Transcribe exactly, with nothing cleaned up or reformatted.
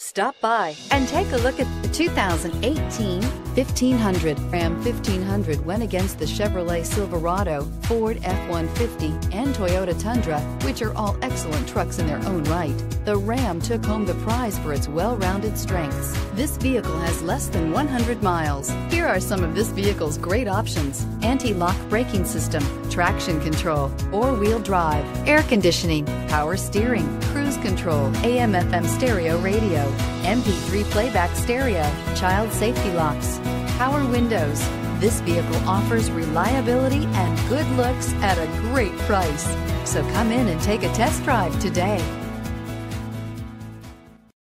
Stop by and take a look at the two thousand eighteen fifteen hundred. Ram fifteen hundred went against the Chevrolet Silverado, Ford F one fifty, and Toyota Tundra, which are all excellent trucks in their own right. The Ram took home the prize for its well-rounded strengths. This vehicle has less than one hundred miles. Here are some of this vehicle's great options: anti-lock braking system, traction control, four-wheel drive, air conditioning, power steering, cruise control, A M F M stereo radio, M P three playback stereo, child safety locks, power windows. This vehicle offers reliability and good looks at a great price. So come in and take a test drive today.